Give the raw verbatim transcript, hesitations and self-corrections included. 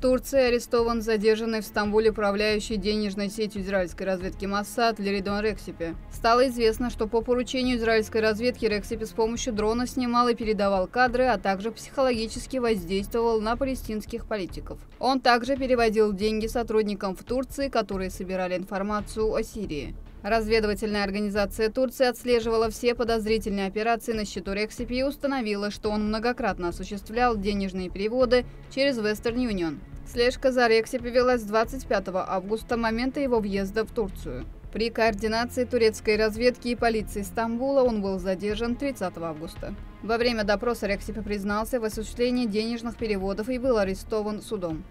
В Турции арестован задержанный в Стамбуле управляющий денежной сетью израильской разведки Моссад Леридон Рексипи. Стало известно, что по поручению израильской разведки Рексипи с помощью дрона снимал и передавал кадры, а также психологически воздействовал на палестинских политиков. Он также переводил деньги сотрудникам в Турции, которые собирали информацию о Сирии. Разведывательная организация Турции отслеживала все подозрительные операции на счету Рексипи и установила, что он многократно осуществлял денежные переводы через Western Union. Слежка за Рексипи велась с двадцать пятого августа, момента его въезда в Турцию. При координации турецкой разведки и полиции Стамбула он был задержан тридцатого августа. Во время допроса Рексипи признался в осуществлении денежных переводов и был арестован судом.